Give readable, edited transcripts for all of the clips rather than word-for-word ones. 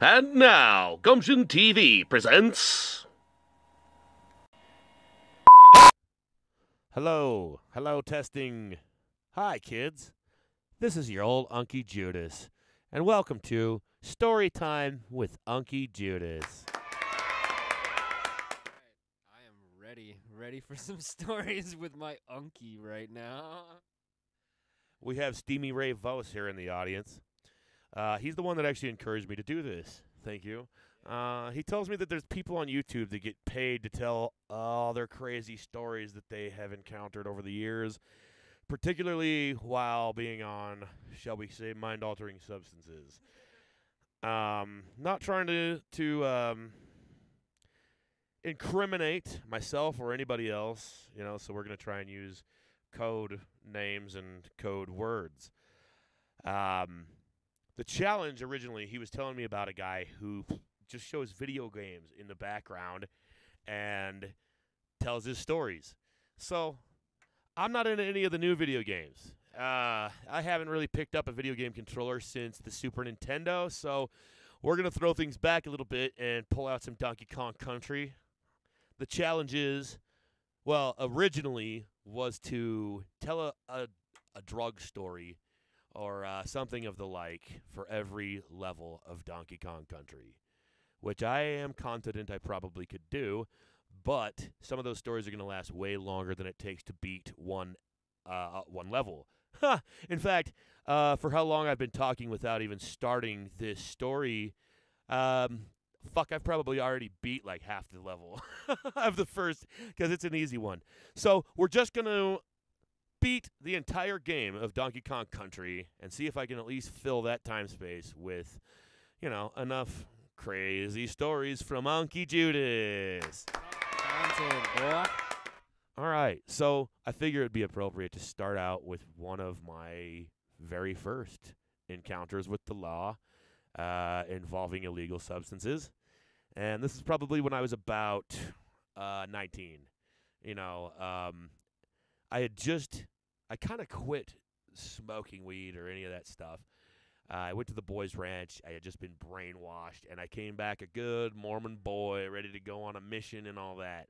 And now, Gumption TV presents... Hello. Hello, testing. Hi, kids. This is your old Unky Judas, and welcome to Story Time with Unky Judas. All right. I am ready for some stories with my Unky right now. We have Steamy Ray Vos here in the audience. He's the one that actually encouraged me to do this. Thank you. He tells me that there's people on YouTube that get paid to tell all their crazy stories that they have encountered over the years, particularly while being on, shall we say, mind-altering substances. Not trying to incriminate myself or anybody else, you know, so we're going to try and use code names and code words. The challenge originally, he was telling me about a guy who just shows video games in the background and tells his stories. So I'm not into any of the new video games. I haven't really picked up a video game controller since the Super Nintendo, so we're going to throw things back a little bit and pull out some Donkey Kong Country. The challenge is, well, originally was to tell a drug story or something of the like for every level of Donkey Kong Country, which I am confident I probably could do, but some of those stories are going to last way longer than it takes to beat one level. In fact, for how long I've been talking without even starting this story, fuck, I've probably already beat like half the level of the first, because it's an easy one. So we're just going to beat the entire game of Donkey Kong Country and see if I can at least fill that time space with, you know, enough crazy stories from Unky Judas. All right, so I figure it'd be appropriate to start out with one of my very first encounters with the law involving illegal substances. And this is probably when I was about 19. You know, I kind of quit smoking weed or any of that stuff. I went to the boys' ranch. I had just been brainwashed, and I came back a good Mormon boy, ready to go on a mission and all that.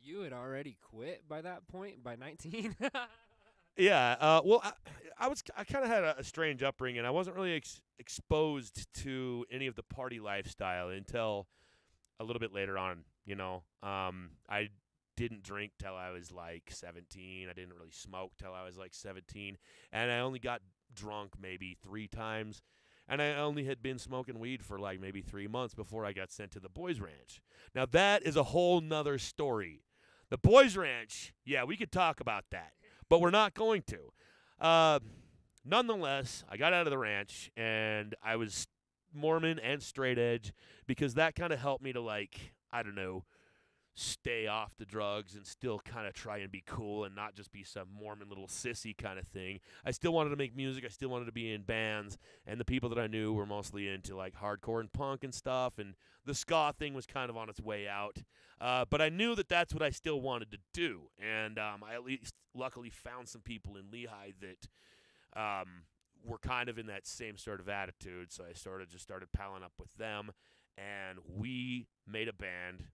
You had already quit by that point, by 19? Yeah. Well, I kind of had a strange upbringing. I wasn't really exposed to any of the party lifestyle until a little bit later on, you know. I didn't drink till I was like 17. I didn't really smoke till I was like 17. And I only got drunk maybe 3 times. And I only had been smoking weed for like maybe 3 months before I got sent to the boys' ranch. Now, that is a whole nother story. The boys' ranch, yeah, we could talk about that, but we're not going to. Nonetheless, I got out of the ranch, and I was Mormon and straight edge because that kind of helped me to, like, I don't know, stay off the drugs and still kind of try and be cool and not just be some Mormon little sissy kind of thing. I still wanted to make music. I still wanted to be in bands, and the people that I knew were mostly into, like, hardcore and punk and stuff, and the ska thing was kind of on its way out. But I knew that that's what I still wanted to do, and I at least luckily found some people in Lehi that were kind of in that same sort of attitude, so I sort of just started palling up with them, and we made a band.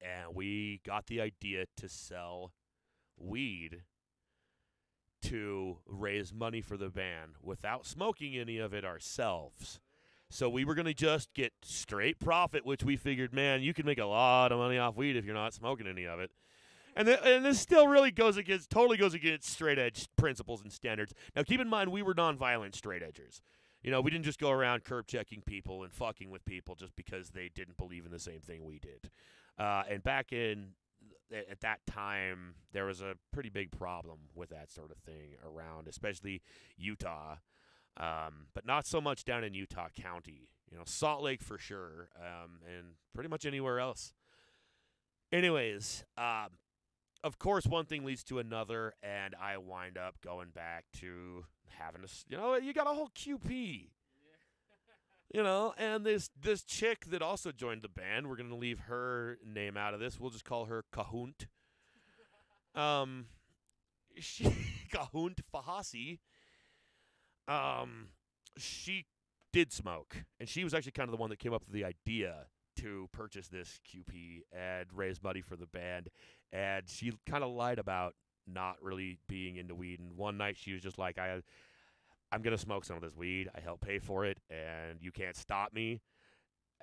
And we got the idea to sell weed to raise money for the band without smoking any of it ourselves. So we were going to just get straight profit, which we figured, man, you can make a lot of money off weed if you're not smoking any of it. And this still really totally goes against straight edge principles and standards. Now, keep in mind, we were nonviolent straight edgers. You know, we didn't just go around curb-checking people and fucking with people just because they didn't believe in the same thing we did. And back in at that time, there was a pretty big problem with that sort of thing around, especially Utah, but not so much down in Utah County. You know, Salt Lake for sure, and pretty much anywhere else. Anyways, of course, one thing leads to another, and I wind up going back to having a, you know, you got a whole QP. You know, and this chick that also joined the band, we're going to leave her name out of this. We'll just call her Kahunt. Kahunt Fahasi. She did smoke, and she was actually kind of the one that came up with the idea to purchase this QP and raise money for the band. And she kind of lied about not really being into weed. And one night she was just like, I'm going to smoke some of this weed. I helped pay for it, and you can't stop me.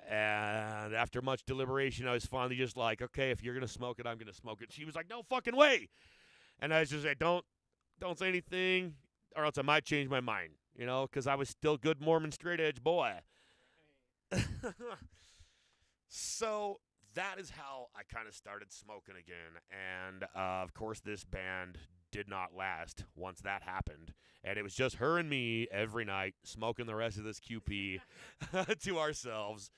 And after much deliberation, I was finally just like, okay, if you're going to smoke it, I'm going to smoke it. She was like, no fucking way. And I was just like, don't say anything, or else I might change my mind, you know, because I was still good Mormon straight edge boy. So that is how I kind of started smoking again. And, of course, this band did not last once that happened. And it was just her and me every night smoking the rest of this QP to ourselves.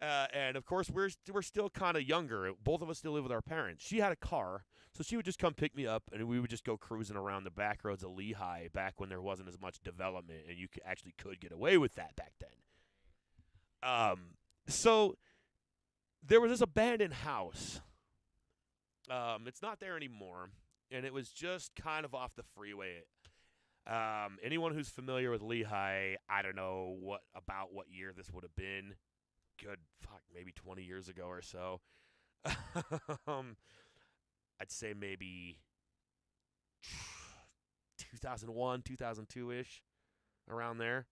And, of course, we're still kind of younger. Both of us still live with our parents. She had a car, so she would just come pick me up, and we would just go cruising around the back roads of Lehigh back when there wasn't as much development, and you actually could get away with that back then. So there was this abandoned house. It's not there anymore, and it was just kind of off the freeway. Anyone who's familiar with Lehigh, I don't know about what year this would have been. Good, fuck, maybe 20 years ago or so. I'd say maybe 2001, 2002-ish, around there.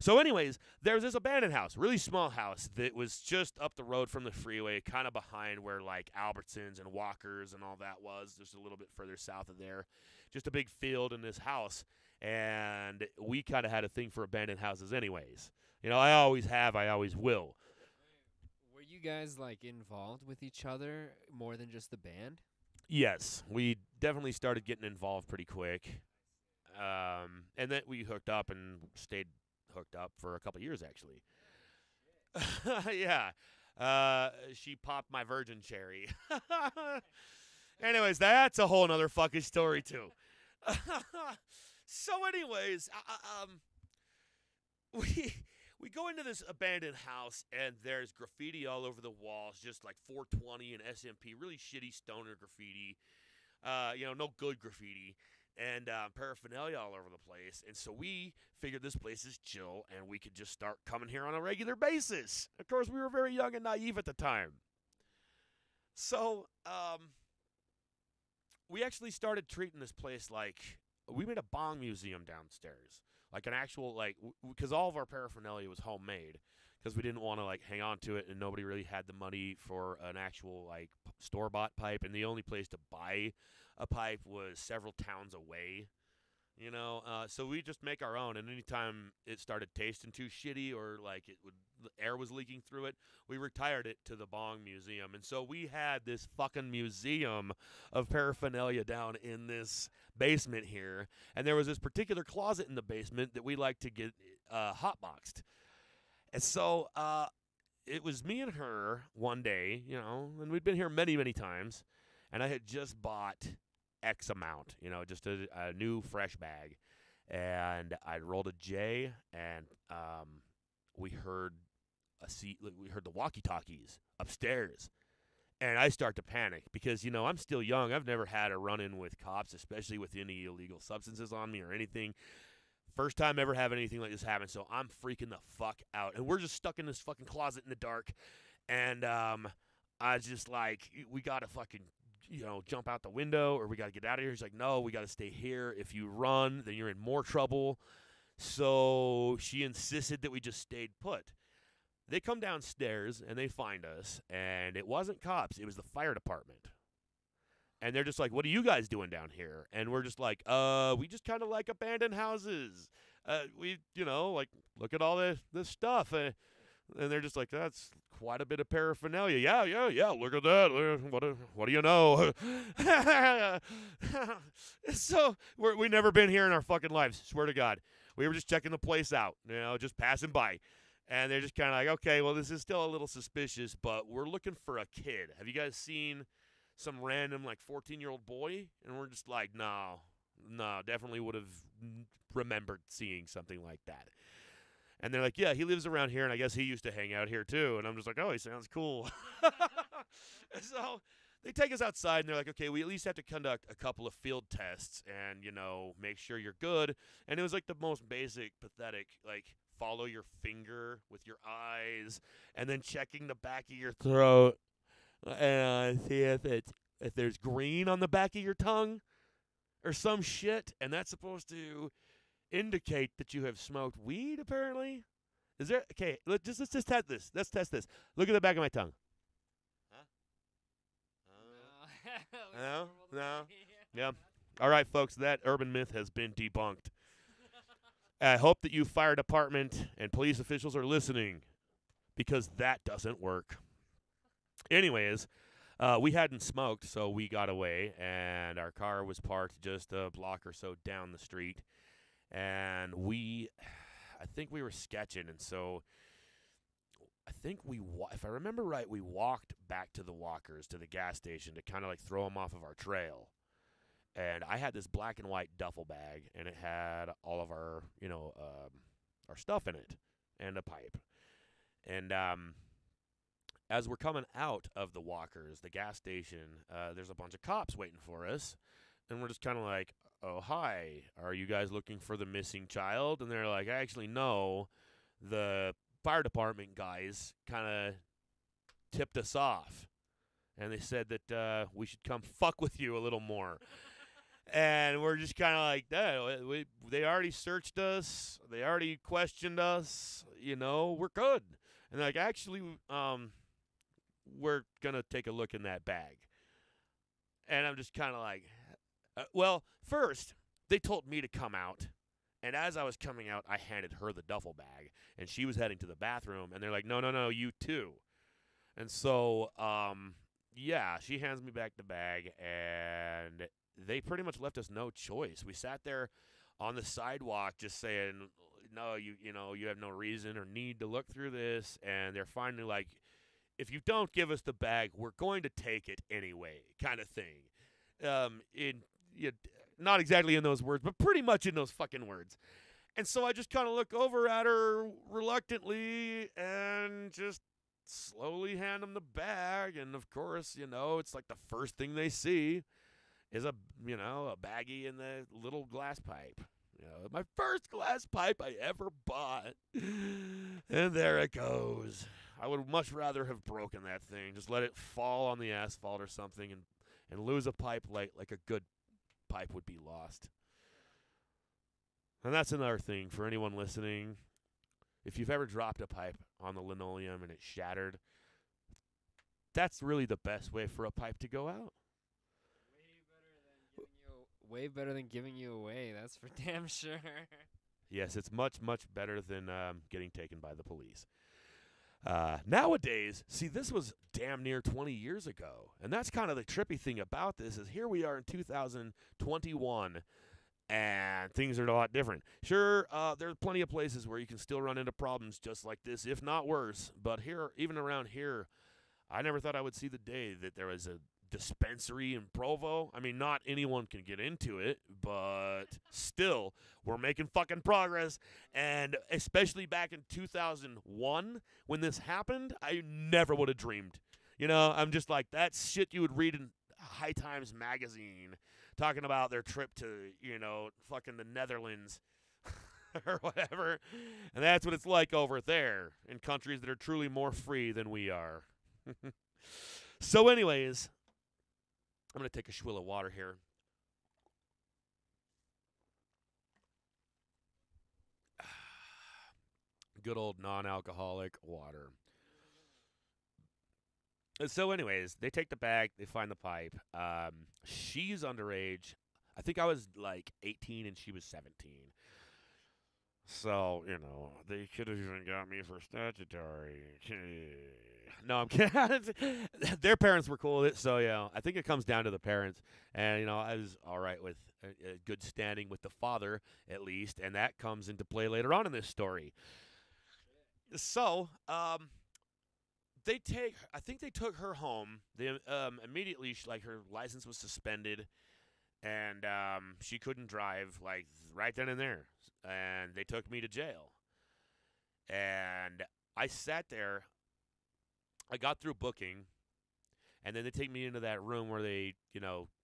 So anyways, there was this abandoned house, really small house, that was just up the road from the freeway, kind of behind where, like, Albertsons and Walkers and all that was, just a little bit further south of there. Just a big field in this house, and we kind of had a thing for abandoned houses anyways. You know, I always have, I always will. Were you guys, like, involved with each other more than just the band? Yes, we definitely started getting involved pretty quick. And then we hooked up and stayed hooked up for a couple years, actually. Yeah. She popped my virgin cherry. Anyways, that's a whole nother fucking story, too. So anyways, we go into this abandoned house, and there's graffiti all over the walls, just like 420 and SMP, really shitty stoner graffiti. You know, no good graffiti. And paraphernalia all over the place. And so we figured this place is chill, and we could just start coming here on a regular basis. Of course, we were very young and naive at the time. So we actually started treating this place like we made a bong museum downstairs. Like an actual, like, because all of our paraphernalia was homemade. Because we didn't want to, like, hang on to it, and nobody really had the money for an actual, like, store-bought pipe. And the only place to buy a pipe was several towns away, you know. So we just make our own. And anytime it started tasting too shitty or, like, the air was leaking through it, we retired it to the Bong Museum. And so we had this fucking museum of paraphernalia down in this basement here. And there was this particular closet in the basement that we liked to get hotboxed. And so it was me and her one day, you know, and we'd been here many, many times, and I had just bought X amount, you know, just a new fresh bag. And I rolled a J, and we heard the walkie-talkies upstairs. And I start to panic because, you know, I'm still young. I've never had a run-in with cops, especially with any illegal substances on me or anything. First time ever having anything like this happen, so I'm freaking the fuck out. And we're just stuck in this fucking closet in the dark. And I was just like, we got to fucking, you know, jump out the window, or we got to get out of here. He's like, no, we got to stay here. If you run, then you're in more trouble. So she insisted that we just stayed put. They come downstairs, and they find us. And it wasn't cops. It was the fire department. And they're just like, what are you guys doing down here? And we're just like, we just kind of like abandoned houses. We, you know, like, look at all this stuff. And they're just like, that's quite a bit of paraphernalia. Yeah, look at that. What do you know? So we've never been here in our fucking lives, swear to God. We were just checking the place out, you know, just passing by. And they're just kind of like, okay, well, this is still a little suspicious, but we're looking for a kid. Have you guys seen some random, like, 14-year-old boy? And we're just like, no, definitely would have remembered seeing something like that. And they're like, yeah, he lives around here, and I guess he used to hang out here too. And I'm just like, oh, he sounds cool. So they take us outside, and they're like, okay, we at least have to conduct a couple of field tests and, you know, make sure you're good. And it was like the most basic, pathetic, like, follow your finger with your eyes, and then checking the back of your throat and see if there's green on the back of your tongue or some shit, and that's supposed to indicate that you have smoked weed, apparently. Is there? Okay, let's test this. Let's test this. Look at the back of my tongue. Huh? No. No. Yeah. All right, folks, that urban myth has been debunked. I hope that you fire department and police officials are listening, because that doesn't work. Anyways, we hadn't smoked, so we got away, and our car was parked just a block or so down the street. And I think we were sketching, and so I think if I remember right, we walked back to the walkers, to the gas station, to kind of like throw them off of our trail. And I had this black and white duffel bag, and it had all of our, our stuff in it, and a pipe. And as we're coming out of the walkers, the gas station, there's a bunch of cops waiting for us, and we're just kind of like, "Oh, hi, are you guys looking for the missing child?" And they're like, "Actually, no, the fire department guys kind of tipped us off, and they said that we should come fuck with you a little more." And we're just kind of like, "That they already searched us, they already questioned us, we're good." And they're like, "Actually, we're going to take a look in that bag." And I'm just kind of like... well, first, they told me to come out, and as I was coming out, I handed her the duffel bag, and she was heading to the bathroom, and they're like, "No, no, no, you too." And so, yeah, she hands me back the bag, and they pretty much left us no choice. We sat there on the sidewalk just saying, "No, you have no reason or need to look through this," and they're finally like, "If you don't give us the bag, we're going to take it anyway," kind of thing. Not exactly in those words, but pretty much in those fucking words. And so I just kind of look over at her reluctantly and just slowly hand them the bag. And of course, it's like the first thing they see is a baggie in the little glass pipe. My first glass pipe I ever bought. And there it goes. I would much rather have broken that thing, just let it fall on the asphalt or something, and lose a pipe like a good pipe would be lost. And that's another thing for anyone listening. If you've ever dropped a pipe on the linoleum and it shattered, that's really the best way for a pipe to go out. Way better than giving you away, that's for damn sure. Yes, it's much, much better than getting taken by the police. Nowadays, see, this was damn near 20 years ago, and that's kind of the trippy thing about this is here we are in 2021, and things are a lot different. Sure, there are plenty of places where you can still run into problems just like this, if not worse, but here, even around here, I never thought I would see the day that there was a dispensary in Provo. I mean, not anyone can get into it, but still, we're making fucking progress. And especially back in 2001 when this happened, I never would have dreamed. I'm just like, that shit you would read in High Times magazine talking about their trip to, fucking the Netherlands or whatever. And that's what it's like over there in countries that are truly more free than we are. So anyways... I'm going to take a swill of water here. Good old non-alcoholic water. So anyways, they take the bag. They find the pipe. She's underage. I think I was like 18 and she was 17. So, they could have even got me for statutory. No, I'm kidding. Their parents were cool with it, so I think it comes down to the parents. And I was all right with good standing with the father at least, and that comes into play later on in this story. So, I think they took her home. They immediately her license was suspended, and she couldn't drive right then and there. And they took me to jail, and I sat there. I got through booking, and then they take me into that room where they,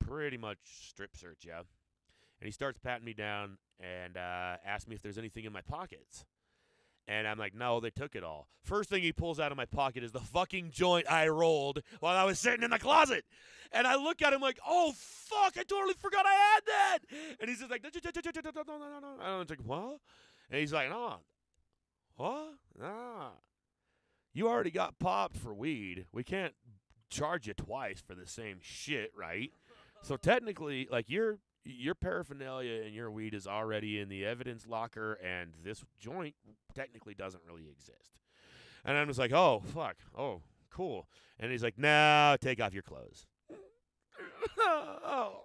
pretty much strip search you. And he starts patting me down and asks me if there's anything in my pockets. And I'm like, no, they took it all. First thing he pulls out of my pocket is the fucking joint I rolled while I was sitting in the closet. And I look at him like, oh, fuck, I totally forgot I had that. And he's just like, no. I was like, what? And he's like, no. What? Nah. You already got popped for weed. We can't charge you twice for the same shit, right? So technically, like, your paraphernalia and your weed is already in the evidence locker, and this joint technically doesn't really exist. And I'm just like, oh, fuck. Oh, cool. And he's like, no, take off your clothes. Oh,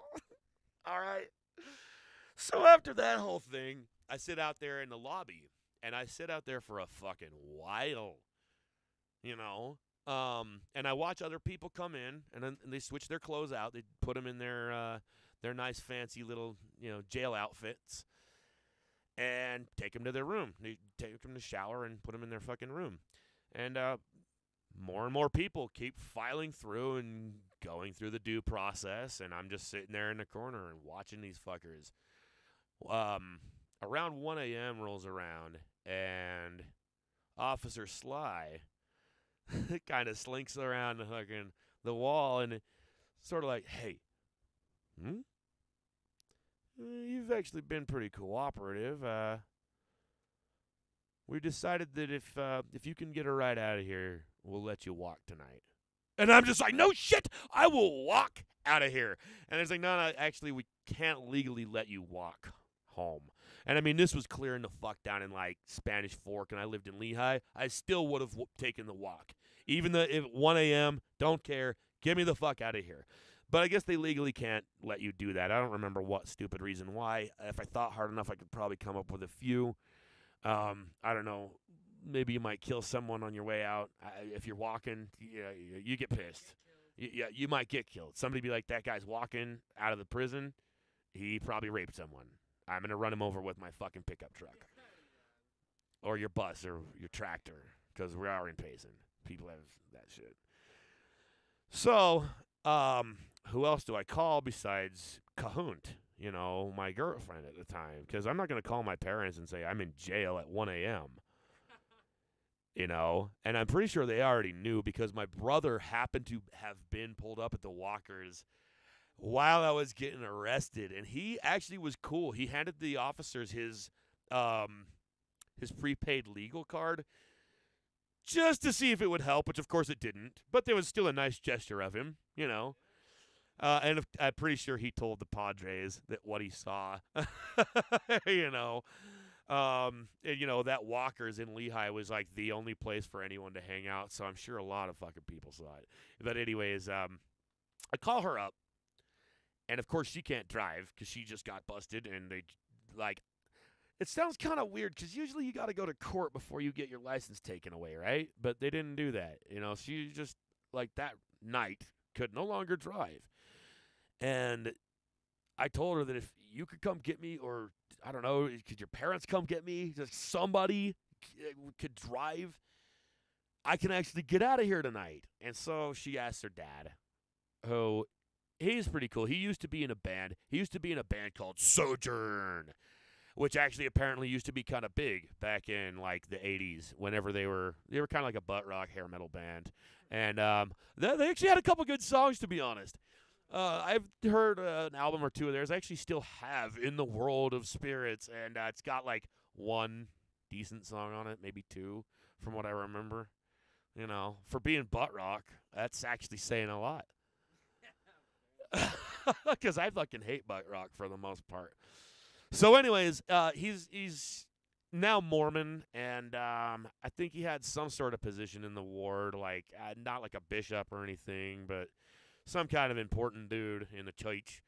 all right. So after that whole thing, I sit out there in the lobby, and I sit out there for a fucking while, you know. And I watch other people come in, and then they switch their clothes out. They put them in their nice, fancy little, you know, jail outfits, and take them to their room. They take them to shower and put them in their fucking room. And more people keep filing through and going through the due process, and I'm just sitting there in the corner and watching these fuckers. Around 1 a.m. rolls around, and Officer Sly kind of slinks around the fucking the wall and sort of like, hey, you've actually been pretty cooperative. We decided that if you can get a ride out of here, we'll let you walk tonight. And I'm just like, no shit, I will walk out of here. And it's like, no, actually, we can't legally let you walk home. And, I mean, this was clearing the fuck down in, like, Spanish Fork, and I lived in Lehigh. I still would have taken the walk. Even though if 1 a.m., don't care, get me the fuck out of here. But I guess they legally can't let you do that. I don't remember what stupid reason why. If I thought hard enough, I could probably come up with a few. I don't know. Maybe you might kill someone on your way out. If you're walking, you get pissed. You might get killed. Somebody be like, that guy's walking out of the prison. He probably raped someone. I'm going to run him over with my fucking pickup truck. Or your bus or your tractor, because we are in Payson. People have that shit. So, who else do I call besides Kahunt, you know, my girlfriend at the time? Because I'm not going to call my parents and say I'm in jail at 1 a.m., you know? And I'm pretty sure they already knew because my brother happened to have been pulled up at the Walkers while I was getting arrested. And he actually was cool. He handed the officers his prepaid legal card just to see if it would help, which, of course, it didn't. But there was still a nice gesture of him, you know. And I'm pretty sure he told the Padres that what he saw, you know. And, you know, that Walkers in Lehigh was, like, the only place for anyone to hang out. So I'm sure a lot of fucking people saw it. But anyways, I call her up. And, of course, she can't drive because she just got busted. And they, like, it sounds kind of weird because usually you got to go to court before you get your license taken away, right? But they didn't do that. You know, she just, like, that night could no longer drive. And I told her that if you could come get me or, I don't know, could your parents come get me? Just somebody could drive. I can actually get out of here tonight. And so she asked her dad, who... He's pretty cool. He used to be in a band. He used to be in a band called Sojourn, which actually apparently used to be kind of big back in, like, the 80s whenever they were kind of like a butt rock hair metal band. And they actually had a couple good songs, to be honest. I've heard an album or two of theirs. I actually still have In the World of Spirits, and it's got, like, one decent song on it, maybe two from what I remember. You know, for being butt rock, that's actually saying a lot. Because I fucking hate butt rock for the most part. So anyways, he's now Mormon, and I think he had some sort of position in the ward, like not like a bishop or anything, but some kind of important dude in the church.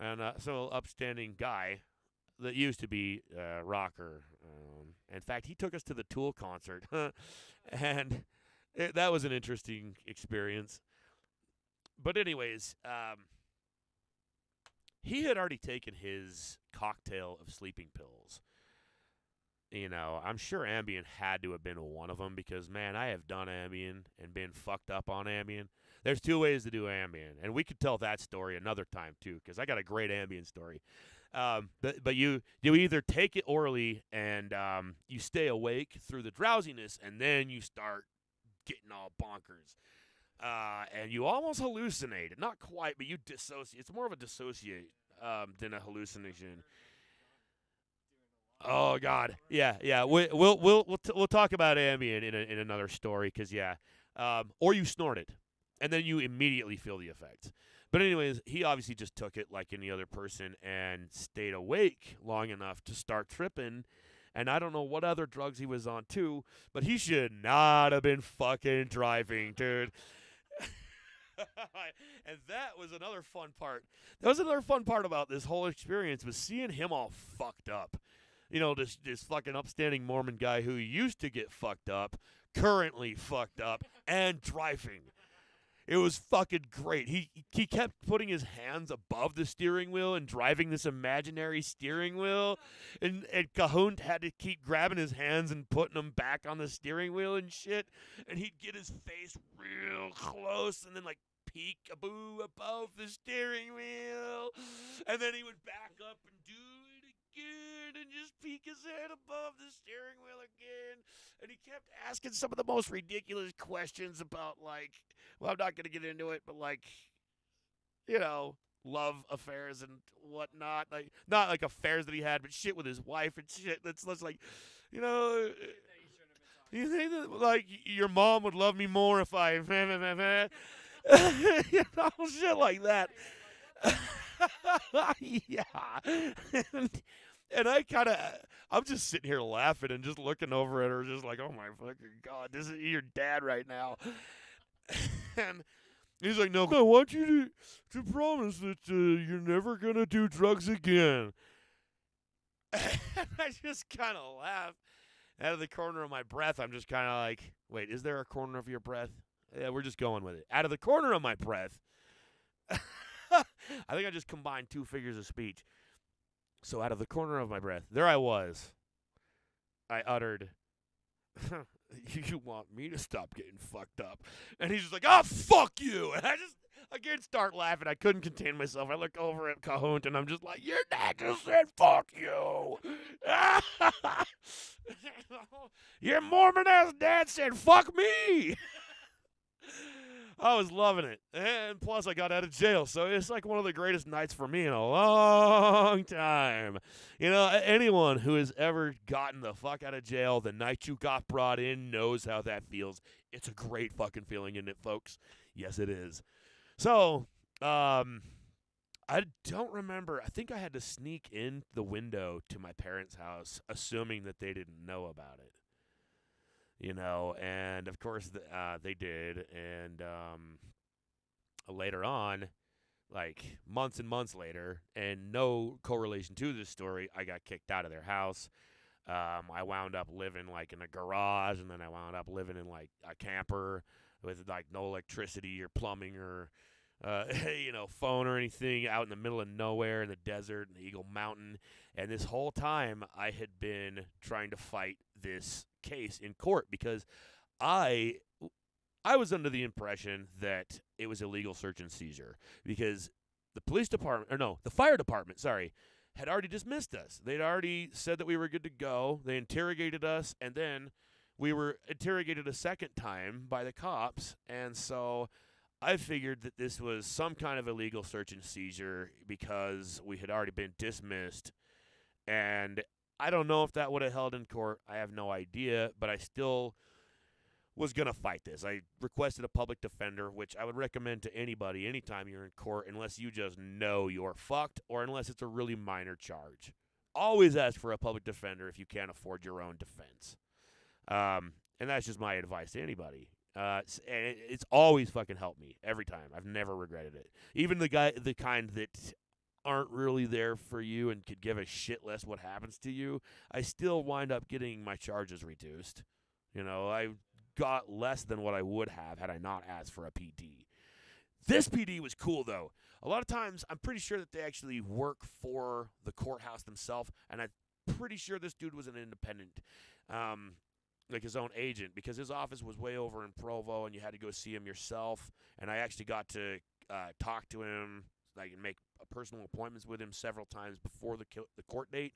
And so upstanding guy that used to be a rocker. In fact, he took us to the Tool concert, and that was an interesting experience. But anyways, he had already taken his cocktail of sleeping pills. You know, I'm sure Ambien had to have been one of them because, man, I have done Ambien and been fucked up on Ambien. There's two ways to do Ambien, and we could tell that story another time, too, because I got a great Ambien story. But you either take it orally and you stay awake through the drowsiness, and then you start getting all bonkers. And you almost hallucinate. Not quite, but you dissociate. It's more of a dissociate than a hallucination. Oh God, yeah, yeah. We'll talk about Ambien in another story, because yeah, or you snort it, and then you immediately feel the effects. But anyways, he obviously just took it like any other person and stayed awake long enough to start tripping. And I don't know what other drugs he was on too, but he should not have been fucking driving, dude. And that was another fun part. That was another fun part about this whole experience, was seeing him all fucked up. You know, this fucking upstanding Mormon guy who used to get fucked up, currently fucked up, and driving. It was fucking great. He kept putting his hands above the steering wheel and driving this imaginary steering wheel. And Kahunt had to keep grabbing his hands and putting them back on the steering wheel and shit. And he'd get his face real close and then like peek-a-boo above the steering wheel. And then he would back up and do it again and just peek his head above the steering wheel again. And he kept asking some of the most ridiculous questions about, like, well, I'm not going to get into it, but, like, you know, love affairs and whatnot. Like, not, like, affairs that he had, but shit with his wife and shit. That's like, you know, you think that, like, your mom would love me more if I, you know, shit like that. Yeah. And I kind of, I'm just sitting here laughing and just looking over at her, just like, oh my fucking God, this is your dad right now. And he's like, no, I want you to promise that you're never going to do drugs again. And I just kind of laugh. Out of the corner of my breath, I'm just kind of like, wait, is there a corner of your breath? Yeah, we're just going with it. Out of the corner of my breath, I think I just combined two figures of speech. So out of the corner of my breath, there I was. I uttered, you want me to stop getting fucked up? And he's just like, oh, fuck you. And I just, again, start laughing. I couldn't contain myself. I look over at Kahunt, and I'm just like, your dad just said, fuck you. Your Mormon-ass dad said, fuck me. I was loving it. And plus, I got out of jail. So it's like one of the greatest nights for me in a long time. You know, anyone who has ever gotten the fuck out of jail the night you got brought in knows how that feels. It's a great fucking feeling, isn't it, folks? Yes, it is. So, I don't remember. I think I had to sneak in the window to my parents' house, assuming that they didn't know about it. You know, and of course they did, and later on, like months and months later, and no correlation to this story, I got kicked out of their house. I wound up living like in a garage, and then I wound up living in like a camper with like no electricity or plumbing or you know, phone or anything, out in the middle of nowhere in the desert in the Eagle Mountain. And this whole time I had been trying to fight this case in court, because I was under the impression that it was illegal search and seizure, because the police department, or no, the fire department, sorry, had already dismissed us. They'd already said that we were good to go. They interrogated us, and then we were interrogated a second time by the cops. And so I figured that this was some kind of illegal search and seizure because we had already been dismissed. And I don't know if that would have held in court. I have no idea, but I still was going to fight this. I requested a public defender, which I would recommend to anybody anytime you're in court, unless you just know you're fucked or unless it's a really minor charge. Always ask for a public defender if you can't afford your own defense. And that's just my advice to anybody. And it's always fucking helped me every time. I've never regretted it. Even the kind that aren't really there for you and could give a shit less what happens to you, I still wind up getting my charges reduced. You know, I got less than what I would have had I not asked for a PD. This PD was cool, though. A lot of times, I'm pretty sure that they actually work for the courthouse themselves, and I'm pretty sure this dude was an independent, like his own agent, because his office was way over in Provo, and you had to go see him yourself, and I actually got to talk to him I can make personal appointments with him several times before the court date.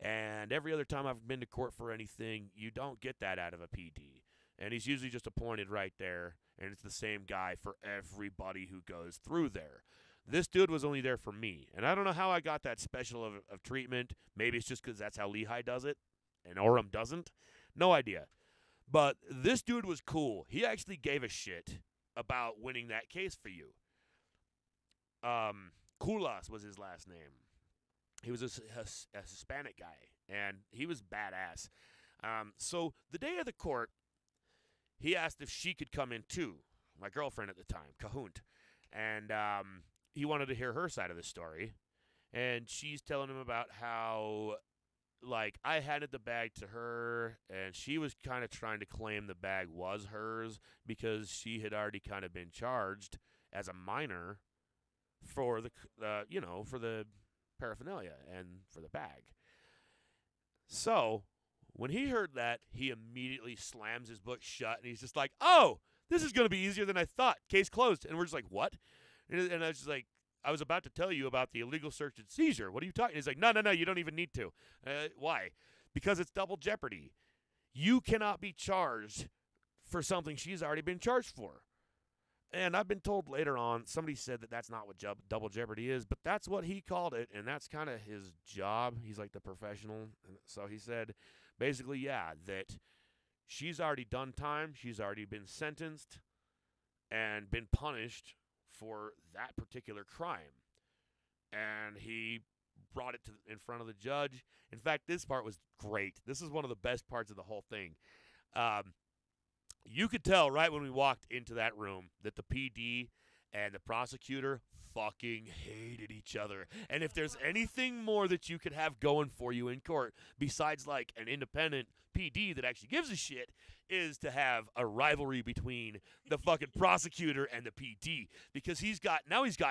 And every other time I've been to court for anything, you don't get that out of a PD. And he's usually just appointed right there, and it's the same guy for everybody who goes through there. This dude was only there for me, and I don't know how I got that special of treatment. Maybe it's just because that's how Lehigh does it, and Orem doesn't. No idea. But this dude was cool. He actually gave a shit about winning that case for you. Kulas was his last name. He was a Hispanic guy, and he was badass. So the day of the court, he asked if she could come in too, my girlfriend at the time, Kahunt. And he wanted to hear her side of the story. And she's telling him about how, like, I handed the bag to her, and she was kind of trying to claim the bag was hers because she had already kind of been charged as a minor for the paraphernalia and for the bag. So when he heard that, he immediately slams his book shut, and he's just like, oh, this is going to be easier than I thought. Case closed. And we're just like, what? And I was just like, I was about to tell you about the illegal search and seizure. What are you talking? He's like, no, you don't even need to. Why? Because it's double jeopardy. You cannot be charged for something she's already been charged for. And I've been told later on, somebody said that that's not what double jeopardy is, but that's what he called it, and that's kind of his job. He's like the professional. And so he said, basically, yeah, that she's already done time. She's already been sentenced and been punished for that particular crime. And he brought it in front of the judge. In fact, this part was great. This is one of the best parts of the whole thing. You could tell right when we walked into that room that the PD and the prosecutor fucking hated each other. And if there's anything more that you could have going for you in court, besides like an independent PD that actually gives a shit, is to have a rivalry between the fucking prosecutor and the PD, because he's got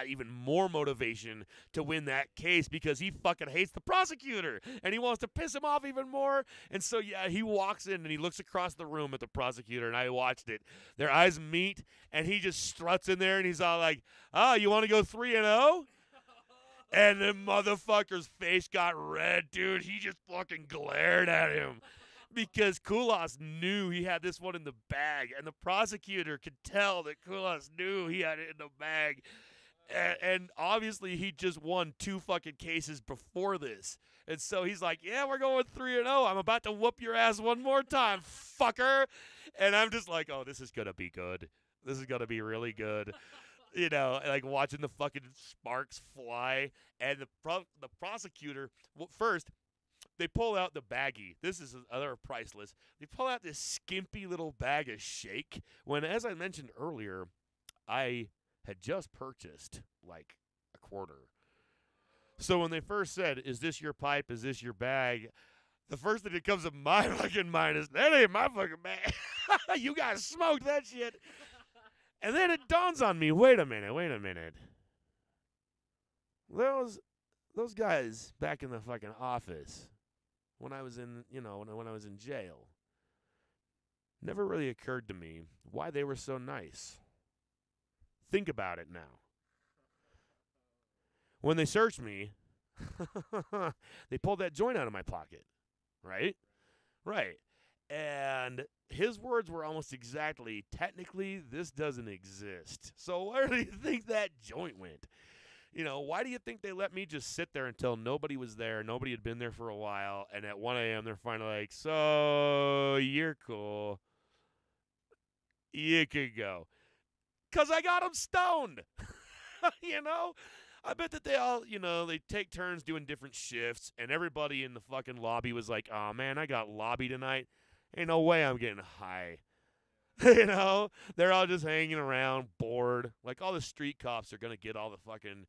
even more motivation to win that case because he fucking hates the prosecutor and he wants to piss him off even more. And so yeah, he walks in and he looks across the room at the prosecutor, and I watched it. Their eyes meet, and he just struts in there, and he's all like, "Oh, you want to go 3-0?" And the motherfucker's face got red, dude. He just fucking glared at him. Because Kulas knew he had this one in the bag, and the prosecutor could tell that Kulas knew he had it in the bag. And obviously, he just won 2 fucking cases before this. And so he's like, yeah, we're going 3-0. I'm about to whoop your ass one more time, fucker. And I'm just like, oh, this is going to be good. This is going to be really good. You know, like watching the fucking sparks fly. And the prosecutor, well, first, they pull out the baggie. This is another priceless. They pull out this skimpy little bag of shake. When, as I mentioned earlier, I had just purchased like a quarter. So when they first said, "Is this your pipe? Is this your bag?" the first thing that comes to my fucking mind is, "That ain't my fucking bag." You guys smoked that shit. And then it dawns on me. Wait a minute. Those guys back in the fucking office. When I was in, when I was in jail, never really occurred to me why they were so nice. Think about it now. When they searched me, they pulled that joint out of my pocket, right? Right. And his words were almost exactly, technically, this doesn't exist. So where do you think that joint went? Why do you think they let me just sit there until nobody was there, nobody had been there for a while, and at 1 a.m. they're finally like, so you're cool. You could go. Because I got them stoned. I bet that they all, they take turns doing different shifts, and everybody in the fucking lobby was like, oh, man, I got lobby tonight. Ain't no way I'm getting high. They're all just hanging around, bored. Like, all the street cops are going to get all the fucking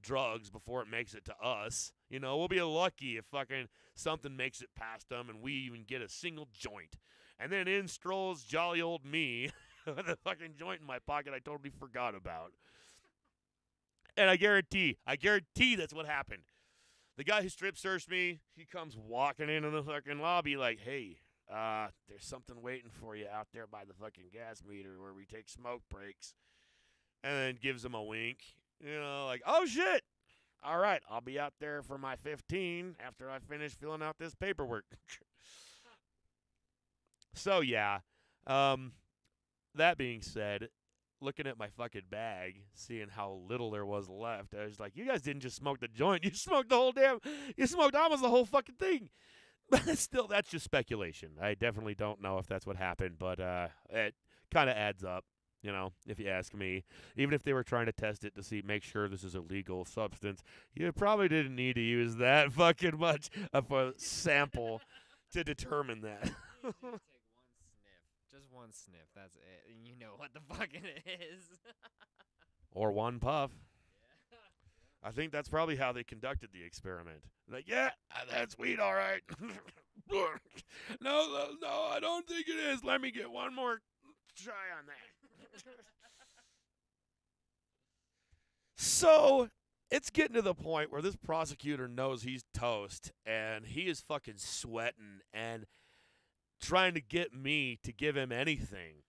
drugs before it makes it to us. We'll be lucky if fucking something makes it past them and we even get a single joint. And then in strolls jolly old me with a fucking joint in my pocket I totally forgot about. And I guarantee that's what happened. The guy who strip searched me, he comes walking into the fucking lobby like, hey, there's something waiting for you out there by the fucking gas meter where we take smoke breaks, and then gives him a wink. You know, like, oh, shit. All right, I'll be out there for my 15 after I finish filling out this paperwork. So, yeah. That being said, looking at my fucking bag, seeing how little there was left, I was like, you guys didn't just smoke the joint. You smoked the whole damn, you smoked almost the whole fucking thing. But still, that's just speculation. I definitely don't know if that's what happened, but it kind of adds up, you know, if you ask me. Even if they were trying to test it to see, make sure this is a legal substance, you probably didn't need to use that fucking much of a sample to determine that. You take one sniff. Just one sniff, that's it. And you know what the fuck it is. Or one puff. I think that's probably how they conducted the experiment. Like, yeah, that's weed, all right. No, I don't think it is. Let me get one more try on that. So it's getting to the point where this prosecutor knows he's toast, and he is fucking sweating and trying to get me to give him anything,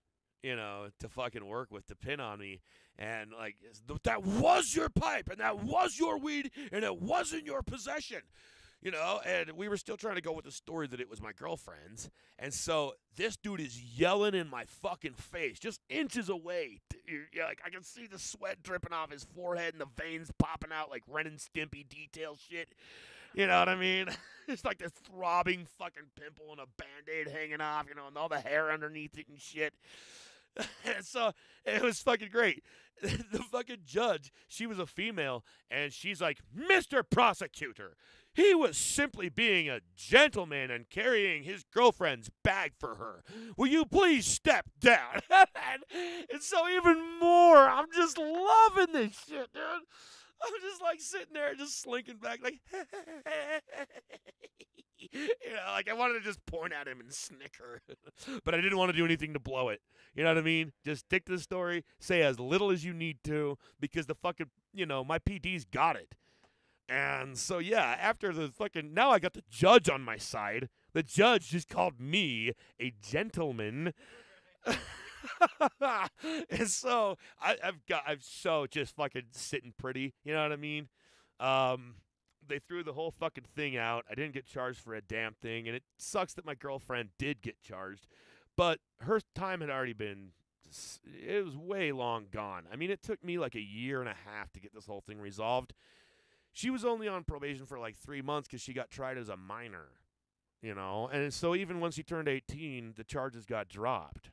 you know, to fucking work with, to pin on me. And, like, that was your pipe, and that was your weed, and it was in your possession, you know? And we were still trying to go with the story that it was my girlfriend's. And so this dude is yelling in my fucking face, just inches away. Yeah, like, I can see the sweat dripping off his forehead and the veins popping out like Ren and Stimpy detail shit. You know what I mean? It's like this throbbing fucking pimple and a Band-Aid hanging off, you know, and all the hair underneath it and shit. So it was fucking great. The fucking judge, she was a female, and she's like, Mr. Prosecutor, he was simply being a gentleman and carrying his girlfriend's bag for her. Will you please step down? And so even more, I'm just loving this shit, dude. I'm just like sitting there just slinking back like, you know, like I wanted to just point at him and snicker, but I didn't want to do anything to blow it. You know what I mean? Just stick to the story, say as little as you need to, because the fucking, you know, my PD's got it. And so, yeah, after the fucking, now I got the judge on my side. The judge just called me a gentleman. And so I'm so just fucking sitting pretty, you know what I mean? They threw the whole fucking thing out. I didn't get charged for a damn thing, and it sucks that my girlfriend did get charged, but her time had already been, it was way long gone. I mean, it took me like a year and a half to get this whole thing resolved. She was only on probation for like 3 months because she got tried as a minor, you know? And so even when she turned 18, the charges got dropped.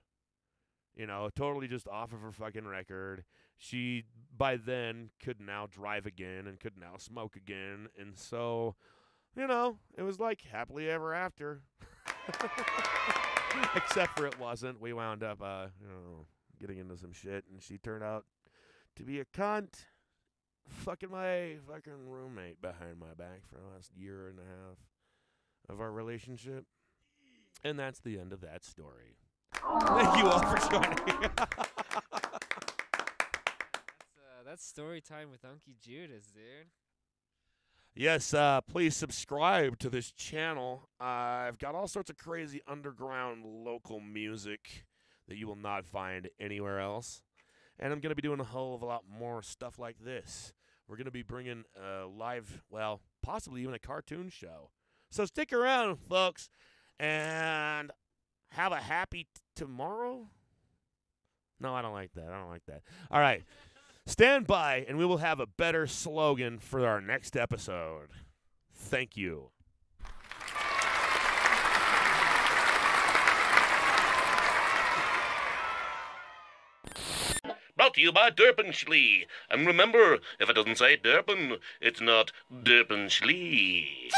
You know, totally just off of her fucking record. She, by then, could now drive again and could now smoke again. And so, you know, it was like happily ever after. Except for it wasn't. We wound up, you know, getting into some shit. And she turned out to be a cunt. Fucking my fucking roommate behind my back for the last year and a half of our relationship. And that's the end of that story. Thank you all for joining. That's story time with Unky Judas, dude. Yes, please subscribe to this channel. I've got all sorts of crazy underground local music that you will not find anywhere else. And I'm going to be doing a whole of a lot more stuff like this. We're going to be bringing a live, well, possibly even a cartoon show. So stick around, folks, and... have a happy tomorrow? No, I don't like that. I don't like that. All right. Stand by, and we will have a better slogan for our next episode. Thank you. Brought to you by Durpenshlee. And remember, if it doesn't say Durpen, it's not Durpenshlee.